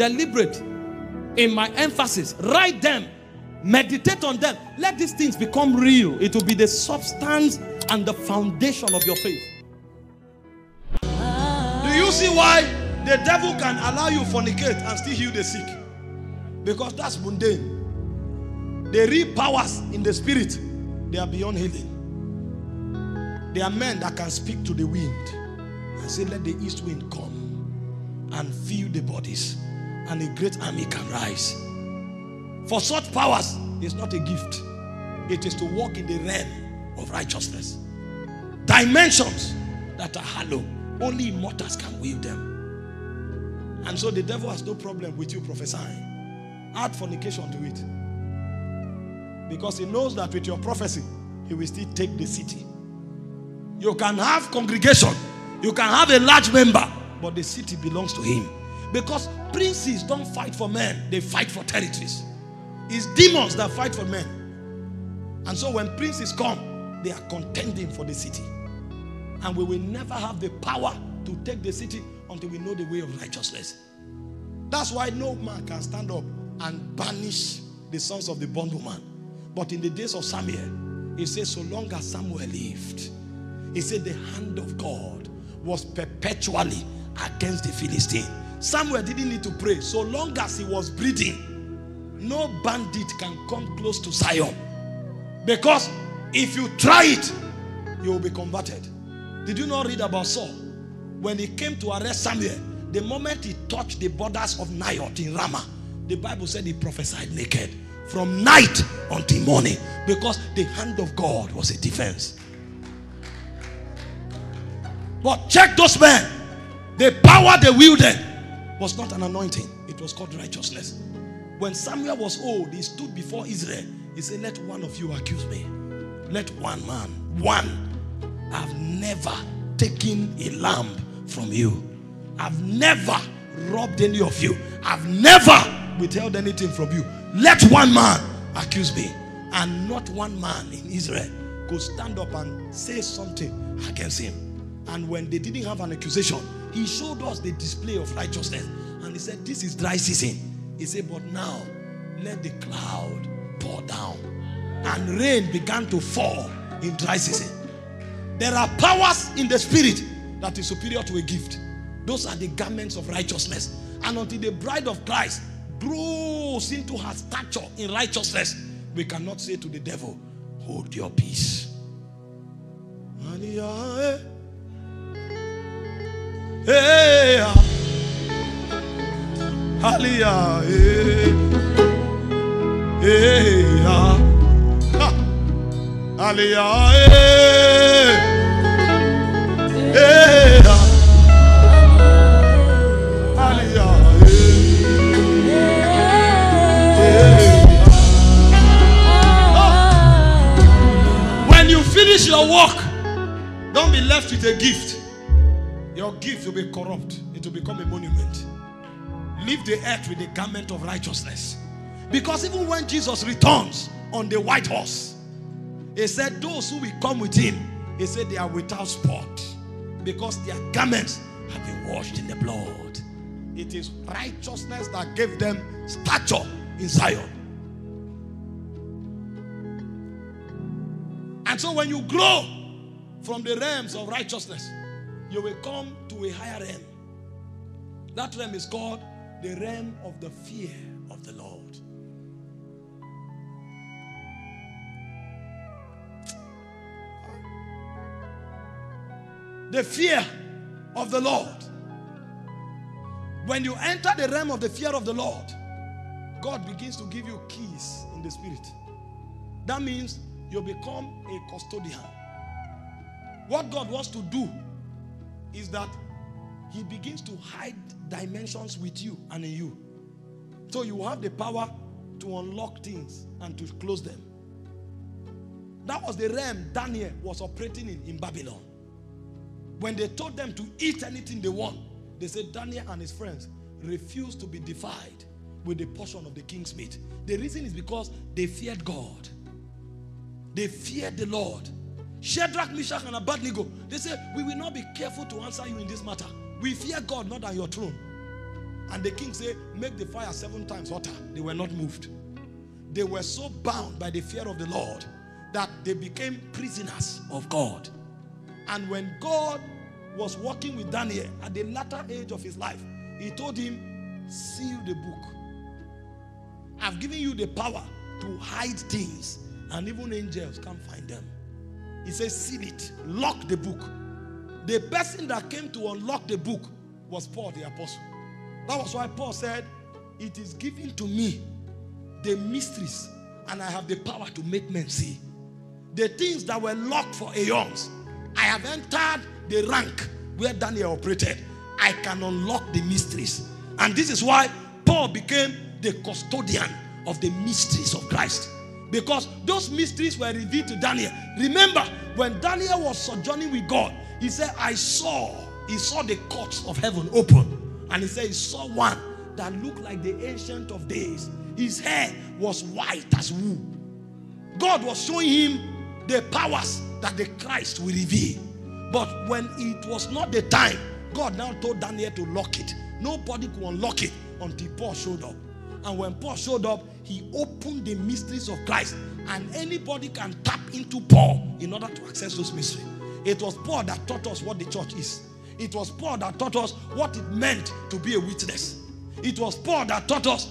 deliberate in my emphasis. Write them. Meditate on them. Let these things become real. It will be the substance and the foundation of your faith. Do you see why the devil can allow you fornicate and still heal the sick? Because that's mundane. The real powers in the spirit, they are beyond healing. They are men that can speak to the wind and say, let the east wind come and fill the bodies, and a great army can rise. For such powers is not a gift. It is to walk in the realm of righteousness. Dimensions that are hollow. Only immortals can wield them. And so the devil has no problem with you prophesying. Add fornication to it. Because he knows that with your prophecy, he will still take the city. You can have congregation. You can have a large member. But the city belongs to him. Because princes don't fight for men. They fight for territories. It's demons that fight for men. And so when princes come, they are contending for the city. And we will never have the power to take the city until we know the way of righteousness. That's why no man can stand up and banish the sons of the bondwoman. But in the days of Samuel, he says, so long as Samuel lived, he said the hand of God was perpetually against the Philistine. Samuel didn't need to pray. So long as he was breathing, no bandit can come close to Zion. Because if you try it, you will be converted. Did you not read about Saul? When he came to arrest Samuel, the moment he touched the borders of Naioth in Ramah, the Bible said he prophesied naked from night until morning. Because the hand of God was a defense. But check those men. The power they wielded was not an anointing. It was called righteousness. When Samuel was old, he stood before Israel. He said, let one of you accuse me. Let one man, one. I've never taken a lamb from you. I've never robbed any of you. I've never withheld anything from you. Let one man accuse me. And not one man in Israel could stand up and say something against him. And when they didn't have an accusation, he showed us the display of righteousness. And he said, this is dry season. He said, but now, let the cloud pour down. And rain began to fall in dry season. There are powers in the spirit that is superior to a gift. Those are the garments of righteousness. And until the bride of Christ grows into her stature in righteousness, we cannot say to the devil, hold your peace. Hallelujah. When you finish your work, don't be left with a gift. Your gift will be corrupt. It will become a monument. Leave the earth with the garment of righteousness. Because even when Jesus returns on the white horse, he said those who will come with him, he said they are without spot. Because their garments have been washed in the blood. It is righteousness that gave them stature in Zion. And so when you grow from the realms of righteousness, you will come to a higher realm. That realm is called the realm of the fear of the Lord. The fear of the Lord. When you enter the realm of the fear of the Lord, God begins to give you keys in the spirit. That means you become a custodian. What God wants to do is that he begins to hide dimensions with you and in you. So you have the power to unlock things and to close them. That was the realm Daniel was operating in Babylon. When they told them to eat anything they want, they said Daniel and his friends refused to be defiled with a portion of the king's meat. The reason is because they feared God. They feared the Lord. Shadrach, Meshach, and Abednego, they said, we will not be careful to answer you in this matter. We fear God, not at your throne. And the king said, make the fire 7 times hotter. They were not moved. They were so bound by the fear of the Lord that they became prisoners of God. And when God was walking with Daniel at the latter age of his life, he told him, seal the book. I've given you the power to hide things, and even angels can't find them. He says, seal it. Lock the book. The person that came to unlock the book was Paul the apostle. That was why Paul said, it is given to me the mysteries, and I have the power to make men see. The things that were locked for aeons, I have entered the rank where Daniel operated. I can unlock the mysteries. And this is why Paul became the custodian of the mysteries of Christ. Because those mysteries were revealed to Daniel. Remember, when Daniel was sojourning with God, he said, he saw the courts of heaven open. And he said, he saw one that looked like the Ancient of Days. His hair was white as wool. God was showing him the powers that the Christ will reveal. But when it was not the time, God now told Daniel to lock it. Nobody could unlock it until Paul showed up. And when Paul showed up, he opened the mysteries of Christ. And anybody can tap into Paul in order to access those mysteries. It was Paul that taught us what the church is. It was Paul that taught us what it meant to be a witness. It was Paul that taught us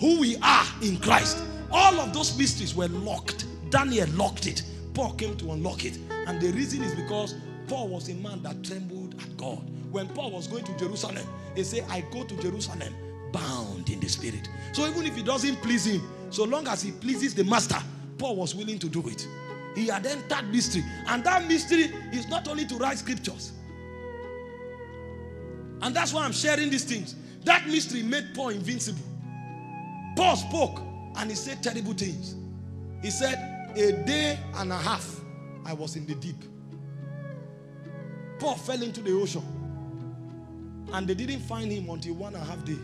who we are in Christ. All of those mysteries were locked. Daniel locked it. Paul came to unlock it. And the reason is because Paul was a man that trembled at God. When Paul was going to Jerusalem, he said, I go to Jerusalem bound in the spirit. So even if it doesn't please him, so long as he pleases the master, Paul was willing to do it. He had entered mystery. And that mystery is not only to write scriptures. And that's why I'm sharing these things. That mystery made Paul invincible. Paul spoke and he said terrible things. He said, a day and a half I was in the deep. Paul fell into the ocean. And they didn't find him until 1.5 days.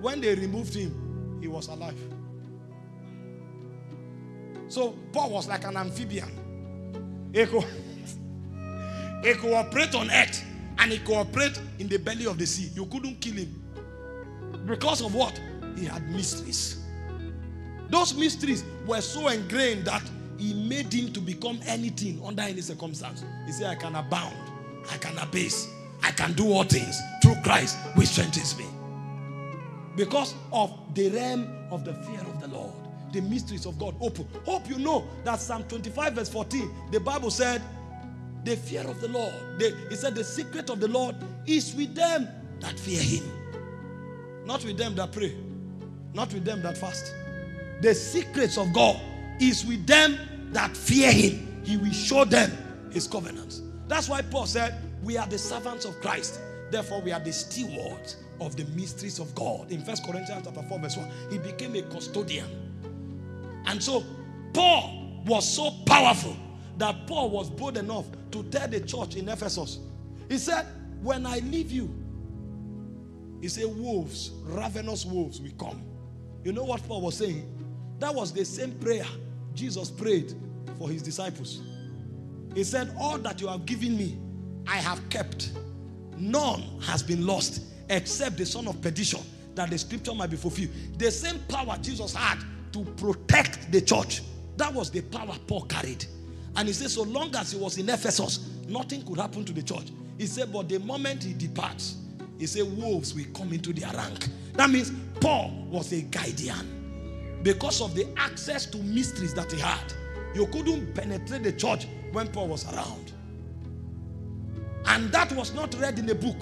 When they removed him, he was alive. So Paul was like an amphibian. He could operate on earth and he could operate in the belly of the sea. You couldn't kill him. Because of what? He had mysteries. Those mysteries were so ingrained that he made him to become anything under any circumstance. He said, I can abound, I can abase, I can do all things through Christ which strengthens me. Because of the realm of the fear of the Lord, the mysteries of God open. Hope you know that Psalm 25 verse 14, the Bible said, the fear of the Lord, it said the secret of the Lord is with them that fear him. Not with them that pray, not with them that fast. The secrets of God is with them that fear him. He will show them his covenants. That's why Paul said, we are the servants of Christ. Therefore, we are the stewards of the mysteries of God. In 1 Corinthians chapter 4 verse 1, he became a custodian. And so, Paul was so powerful that Paul was bold enough to tell the church in Ephesus. He said, when I leave you, he said, wolves, ravenous wolves will come. You know what Paul was saying? That was the same prayer Jesus prayed for his disciples. He said, all that you have given me, I have kept. None has been lost except the son of perdition, that the scripture might be fulfilled. The same power Jesus had to protect the church, that was the power Paul carried. And he said, so long as he was in Ephesus, nothing could happen to the church. He said, but the moment he departs, he said, wolves will come into their rank. That means Paul was a guardian. Because of the access to mysteries that he had, you couldn't penetrate the church when Paul was around. And that was not read in the book.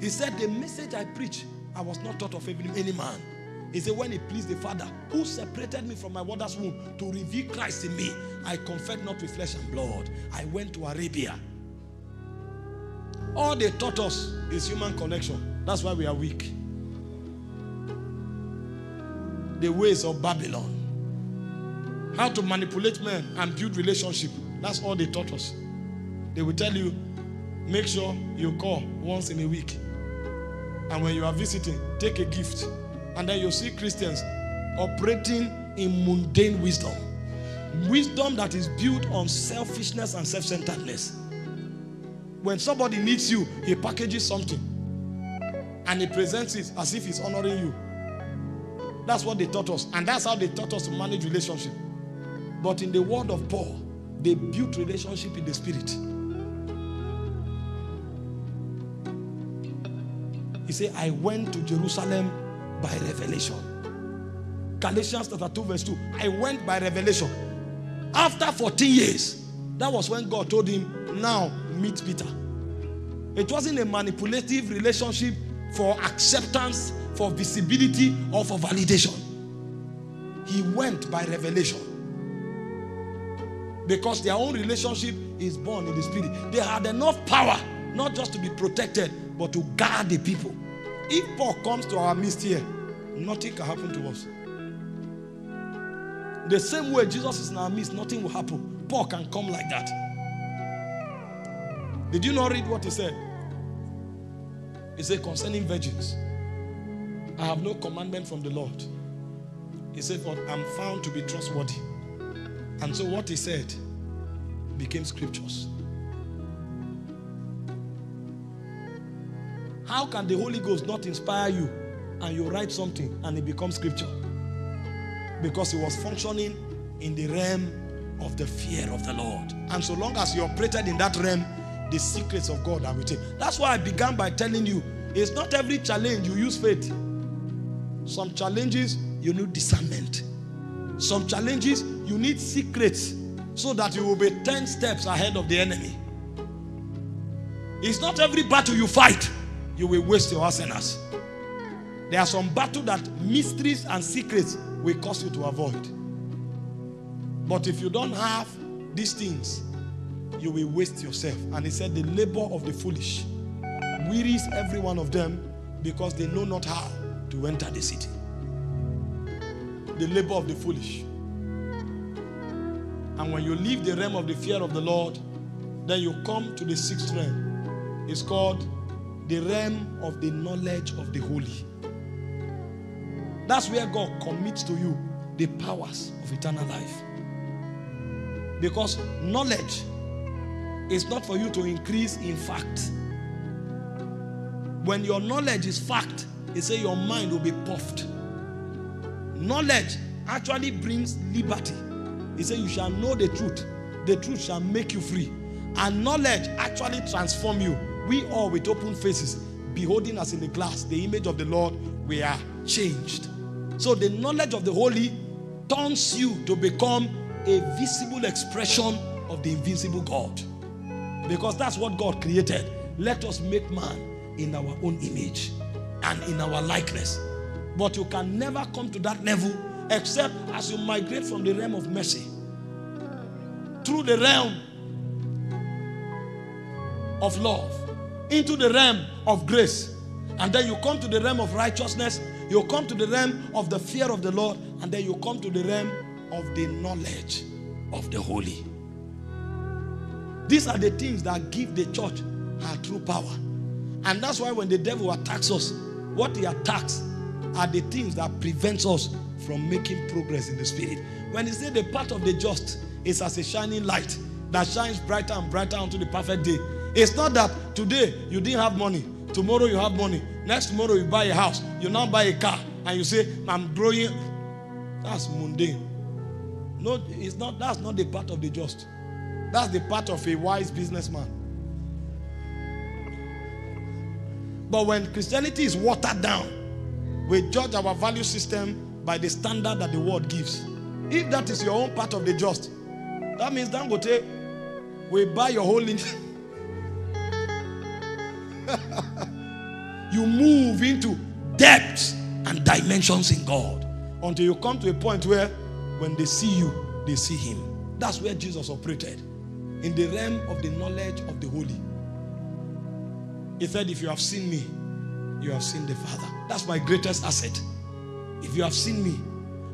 He said, the message I preach, I was not taught of any man. He said, when it pleased the Father, who separated me from my mother's womb to reveal Christ in me, I conferred not with flesh and blood. I went to Arabia. All they taught us is human connection. That's why we are weak. The ways of Babylon. How to manipulate men and build relationship. That's all they taught us. They will tell you, make sure you call once in a week. And when you are visiting, take a gift. And then you'll see Christians operating in mundane wisdom. Wisdom that is built on selfishness and self-centeredness. When somebody needs you, he packages something. and he presents it as if he's honoring you. That's what they taught us, and that's how they taught us to manage relationship. But in the word of Paul, they built relationship in the spirit. He said, I went to Jerusalem by revelation. Galatians chapter 2 verse 2. I went by revelation. After 14 years, that was when God told him, now meet Peter. It wasn't a manipulative relationship for acceptance, for visibility, or for validation. He went by revelation. Because their own relationship is born in the spirit. They had enough power, not just to be protected, but to guard the people. If Paul comes to our midst here, nothing can happen to us. The same way Jesus is in our midst, nothing will happen. Paul can come like that. Did you not read what he said? He said, concerning virgins, I have no commandment from the Lord. He said, but I'm found to be trustworthy. And so what he said became scriptures. How can the Holy Ghost not inspire you and you write something and it becomes scripture? Because he was functioning in the realm of the fear of the Lord. And so long as you operated in that realm, the secrets of God are with you. That's why I began by telling you, it's not every challenge you use faith. Some challenges you need discernment. Some challenges you need secrets so that you will be 10 steps ahead of the enemy. It's not every battle you fight you will waste your arsenals. There are some battles that mysteries and secrets will cause you to avoid. But if you don't have these things, you will waste yourself. And he said, the labor of the foolish wearies every one of them, because they know not how to enter the city. The labor of the foolish. And when you leave the realm of the fear of the Lord, then you come to the sixth realm. It's called the realm of the knowledge of the holy. That's where God commits to you the powers of eternal life. Because knowledge is not for you to increase in fact. When your knowledge is fact, they say your mind will be puffed. Knowledge actually brings liberty. He said, you shall know the truth. The truth shall make you free. And knowledge actually transforms you. We all, with open faces, beholding as in the glass the image of the Lord, we are changed. So the knowledge of the holy turns you to become a visible expression of the invisible God. Because that's what God created. Let us make man in our own image and in our likeness. But you can never come to that level except as you migrate from the realm of mercy through the realm of love into the realm of grace. And then you come to the realm of righteousness. You come to the realm of the fear of the Lord. And then you come to the realm of the knowledge of the holy. These are the things that give the church her true power. And that's why when the devil attacks us, what he attacks are the things that prevents us from making progress in the spirit. When he said the path of the just is as a shining light that shines brighter and brighter unto the perfect day. It's not that today you didn't have money, tomorrow you have money, next tomorrow you buy a house, you now buy a car, and you say, I'm growing. That's mundane. No, it's not. That's not the path of the just. That's the path of a wise businessman. But when Christianity is watered down, we judge our value system by the standard that the world gives. If that is your own path of the just, that means Dangote will buy your whole life. You move into depths and dimensions in God until you come to a point where when they see you, they see him. That's where Jesus operated, in the realm of the knowledge of the holy. He said, if you have seen me, you have seen the Father. That's my greatest asset. If you have seen me,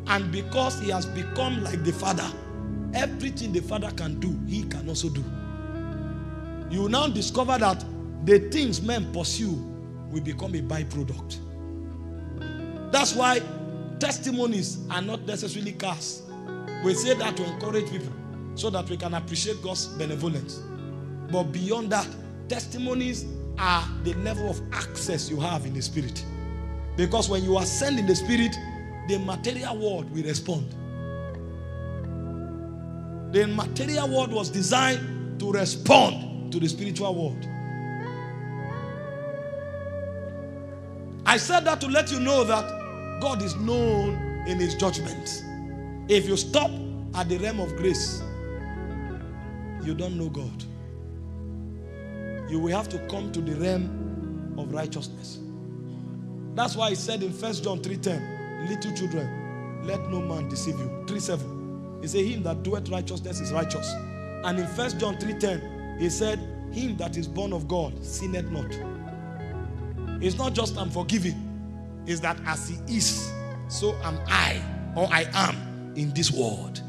and because he has become like the Father, everything the Father can do, he can also do. You will now discover that the things men pursue will become a byproduct. That's why testimonies are not necessarily cast. We say that to encourage people so that we can appreciate God's benevolence. But beyond that, testimonies are the level of access you have in the spirit. Because when you ascend in the spirit, the material world will respond. The material world was designed to respond to the spiritual world. I said that to let you know that God is known in his judgment. If you stop at the realm of grace, you don't know God. You will have to come to the realm of righteousness. That's why he said in 1 John 3:10, little children, let no man deceive you. 3:7. He said, him that doeth righteousness is righteous. And in 1 John 3:10, he said, him that is born of God sinneth not. It's not just I'm forgiving. It's that as he is, so am I, or I am in this world.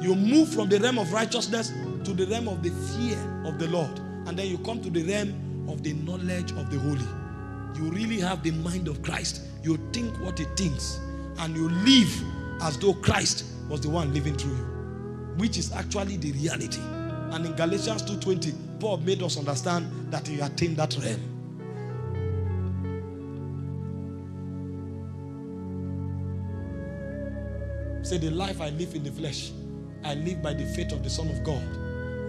You move from the realm of righteousness to the realm of the fear of the Lord. And then you come to the realm of the knowledge of the holy. You really have the mind of Christ. You think what he thinks. And you live as though Christ was the one living through you, which is actually the reality. And in Galatians 2:20, Paul made us understand that he attained that realm. Say, the life I live in the flesh, I live by the faith of the Son of God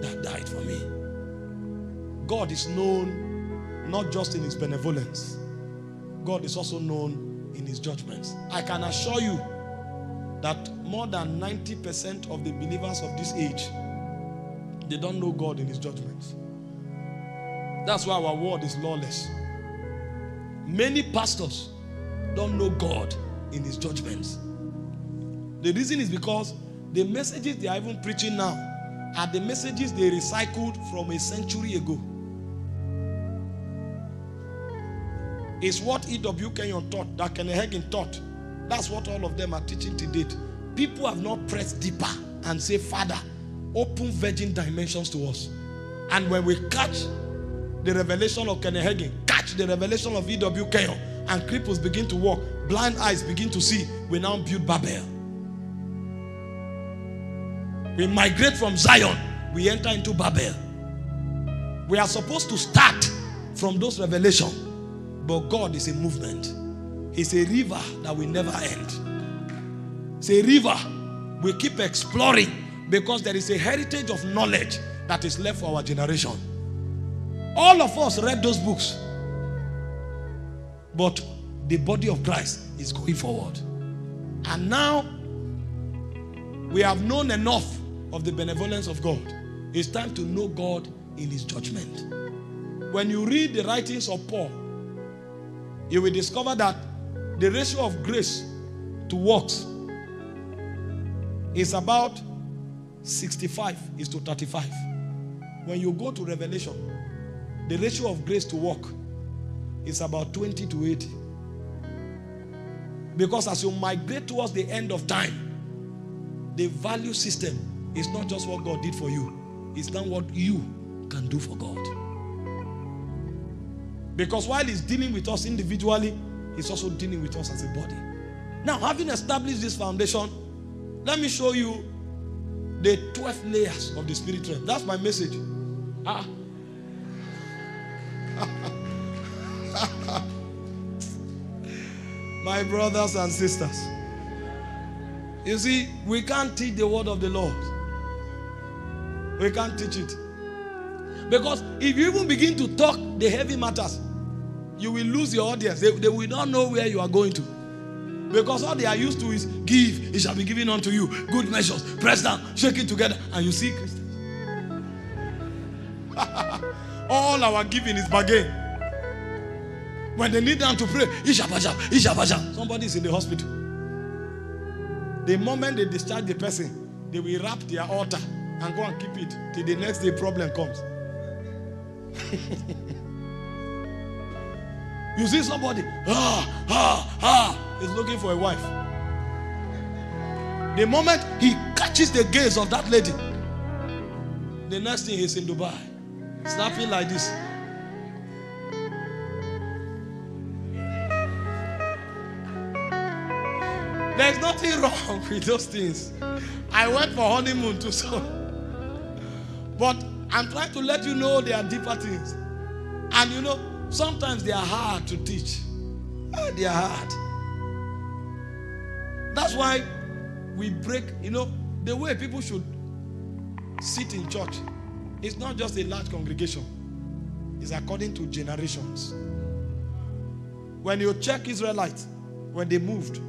that died for me. God is known not just in his benevolence. God is also known in his judgments. I can assure you that more than 90% of the believers of this age, they don't know God in his judgments. That's why our world is lawless. Many pastors don't know God in his judgments. The reason is because the messages they are even preaching now are the messages they recycled from a century ago. It's what E.W. Kenyon taught, that Kenneth Hagin taught. That's what all of them are teaching to date. People have not pressed deeper and say, Father, open virgin dimensions to us. And when we catch the revelation of Kenneth Hagin, catch the revelation of E.W. Kenyon, and cripples begin to walk, blind eyes begin to see, we now build Babel. We migrate from Zion, we enter into Babel. We are supposed to start from those revelations, but God is a movement. It's a river that will never end. It's a river we keep exploring because there is a heritage of knowledge that is left for our generation. All of us read those books, but the body of Christ is going forward. And now we have known enough of the benevolence of God. It's time to know God in his judgment. When you read the writings of Paul, you will discover that the ratio of grace to works is about 65:35. When you go to Revelation, the ratio of grace to work is about 20:80. Because as you migrate towards the end of time, the value system is not just what God did for you. It's not what you can do for God. Because while he's dealing with us individually, he's also dealing with us as a body. Now, having established this foundation, let me show you the 12 layers of the spirit realm. That's my message. My brothers and sisters, you see, we can't teach the word of the Lord. We can't teach it. Because if you even begin to talk the heavy matters, you will lose your audience. They will not know where you are going to. Because all they are used to is, give, it shall be given unto you. Good measures, press down, shake it together. And you see Christians. All our giving is bargain. When they kneel down to pray, somebody is in the hospital. The moment they discharge the person, they will wrap their altar and go and keep it till the next day problem comes. You see somebody, is looking for a wife. The moment he catches the gaze of that lady, the next thing he's in Dubai, snapping like this. There's nothing wrong with those things. I went for honeymoon too, so. But I'm trying to let you know there are deeper things. And you know, Sometimes they are hard to teach. They are hard. That's why we break, you know, the way people should sit in church. It's not just a large congregation. It's according to generations. When you check Israelites, when they moved,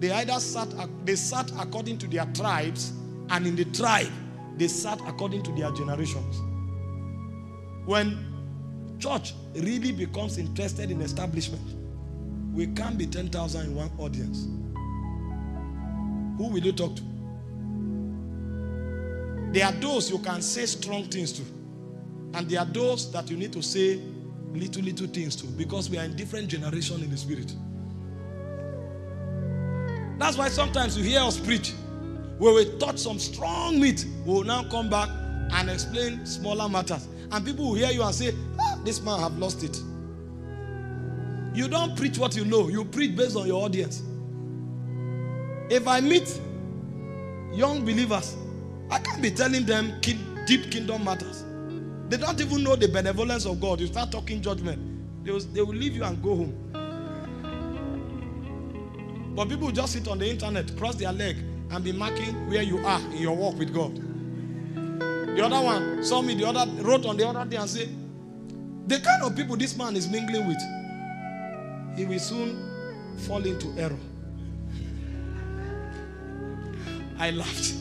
they either sat according to their tribes, and in the tribe, they sat according to their generations. When church really becomes interested in establishment, we can't be 10,000 in one audience. Who will you talk to? There are those you can say strong things to, and there are those that you need to say little things to, because we are in different generations in the spirit. That's why sometimes you hear us preach, where we touch some strong meat, we will now come back and explain smaller matters. And people will hear you and say, ah, this man have lost it. You don't preach what you know. You preach based on your audience. If I meet young believers, I can't be telling them deep kingdom matters. They don't even know the benevolence of God. You start talking judgment. They will leave you and go home. But people just sit on the internet, cross their leg, and be marking where you are in your walk with God. The other one saw me, the other wrote on the other day and said, the kind of people this man is mingling with, he will soon fall into error. I laughed.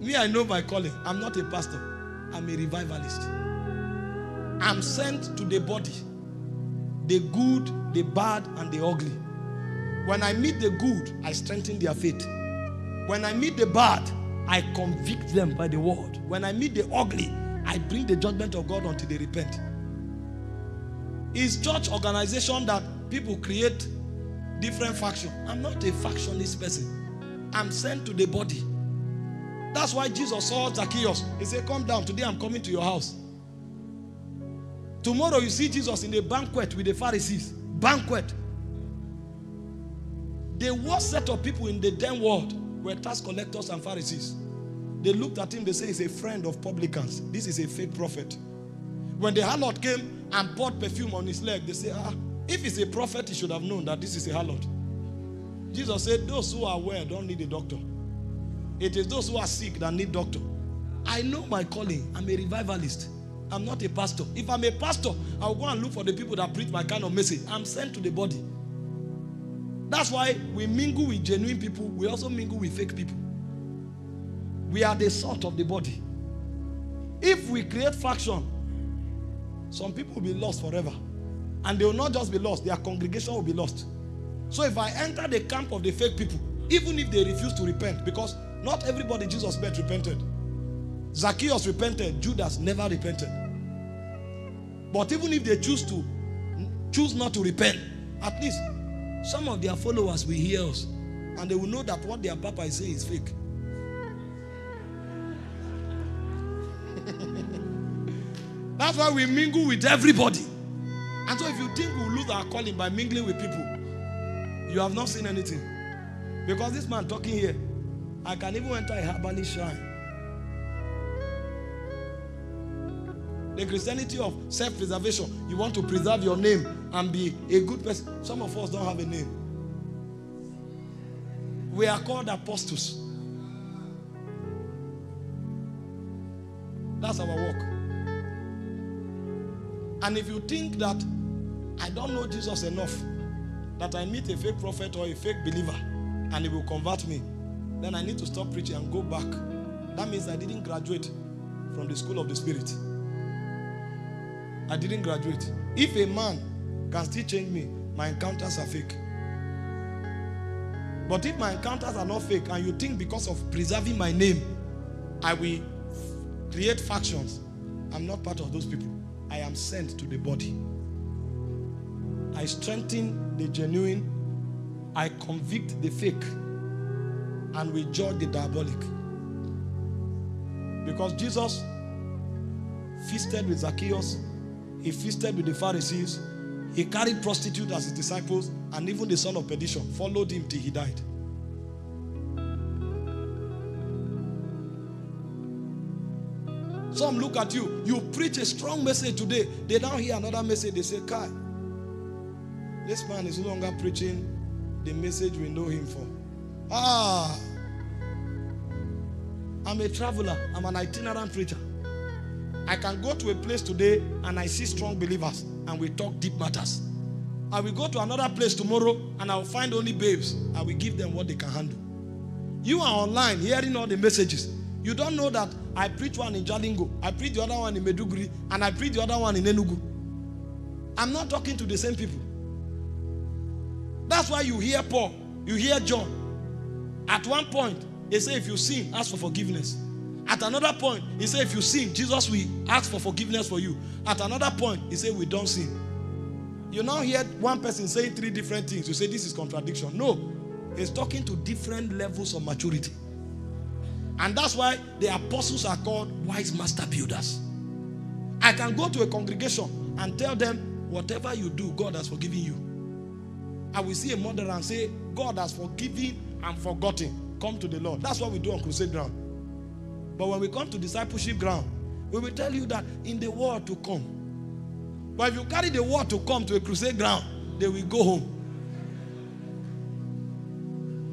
Me, I know my calling. I'm not a pastor. I'm a revivalist. I'm sent to the body. The good, the bad, and the ugly. When I meet the good, I strengthen their faith. When I meet the bad, I convict them by the word. When I meet the ugly, I bring the judgment of God until they repent. It's church organization that people create different factions. I'm not a factionist person. I'm sent to the body. That's why Jesus saw Zacchaeus. He said, come down. Today I'm coming to your house. Tomorrow you see Jesus in a banquet with the Pharisees. Banquet. The worst set of people in the damn world were tax collectors and Pharisees. They looked at him, they said, he's a friend of publicans. This is a fake prophet. When the harlot came and poured perfume on his leg, they said, ah, if he's a prophet, he should have known that this is a harlot. Jesus said, those who are well don't need a doctor. It is those who are sick that need doctor. I know my calling. I'm a revivalist. I'm not a pastor. If I'm a pastor, I'll go and look for the people that preach my kind of message. I'm sent to the body. That's why we mingle with genuine people. We also mingle with fake people. We are the salt of the body. If we create faction, some people will be lost forever. And they will not just be lost. Their congregation will be lost. So if I enter the camp of the fake people, even if they refuse to repent, because not everybody Jesus met repented. Zacchaeus repented. Judas never repented. But even if they choose not to repent, at least some of their followers will hear us, and they will know that what their papa is saying is fake. That's why we mingle with everybody. And so if you think we'll lose our calling by mingling with people, you have not seen anything. Because this man talking here, I can even enter a herbalist shrine. The Christianity of self-preservation. You want to preserve your name and be a good person. Some of us don't have a name. We are called apostles. That's our work. And if you think that I don't know Jesus enough, that I meet a fake prophet or a fake believer and he will convert me, then I need to stop preaching and go back. That means I didn't graduate from the school of the spirit. I didn't graduate. If a man can still change me, my encounters are fake. But if my encounters are not fake, and you think because of preserving my name, I will create factions, I'm not part of those people. I am sent to the body. I strengthen the genuine. I convict the fake. And we judge the diabolic. Because Jesus feasted with Zacchaeus. He feasted with the Pharisees. He carried prostitutes as his disciples, and even the son of perdition followed him till he died. Some look at you. You preach a strong message today. They now hear another message. They say, Kai, this man is no longer preaching the message we know him for. Ah, I'm a traveler. I'm an itinerant preacher. I can go to a place today and I see strong believers and we talk deep matters. I will go to another place tomorrow and I will find only babes. I will give them what they can handle. You are online hearing all the messages. You don't know that I preach one in Jalingo, I preach the other one in Meduguri, and I preach the other one in Enugu. I'm not talking to the same people. That's why you hear Paul, you hear John. At one point, they say if you sin, ask for forgiveness. At another point, he said, if you sin, Jesus will ask for forgiveness for you. At another point, he said, we don't sin. You now hear one person say three different things. You say, this is contradiction. No. He's talking to different levels of maturity. And that's why the apostles are called wise master builders. I can go to a congregation and tell them, whatever you do, God has forgiven you. I will see a mother and say, God has forgiven and forgotten. Come to the Lord. That's what we do on crusade ground. But when we come to discipleship ground, we will tell you that in the world to come. But if you carry the world to come to a crusade ground, they will go home.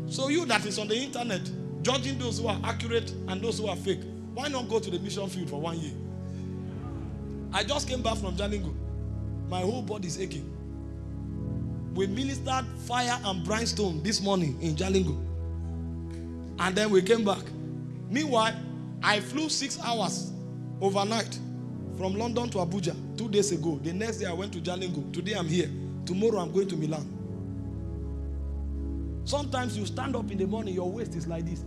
So you that is on the internet, judging those who are accurate and those who are fake, why not go to the mission field for 1 year? I just came back from Jalingo. My whole body is aching. We ministered fire and brimstone this morning in Jalingo. And then we came back. Meanwhile, I flew 6 hours overnight from London to Abuja 2 days ago. The next day I went to Jalingo. Today I'm here. Tomorrow I'm going to Milan. Sometimes you stand up in the morning, your waist is like this.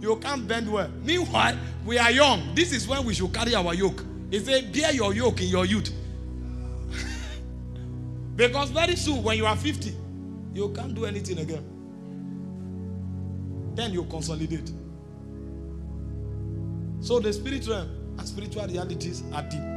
You can't bend well. Meanwhile, we are young. This is when we should carry our yoke. He said, bear your yoke in your youth. Because very soon, when you are 50, you can't do anything again. Then you consolidate. So the spirit realm and spiritual realities are deep.